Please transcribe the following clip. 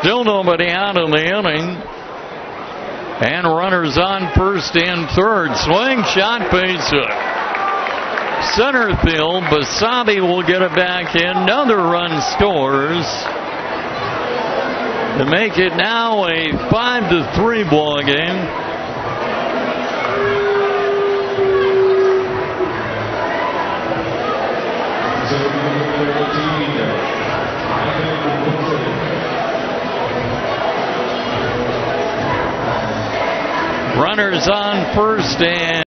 Still nobody out in the inning. And runners on first and third. Swing shot, base hit. Center field, Basabe will get it back in. Another run scores. To make it now a 5-3 ball game. Runners on first and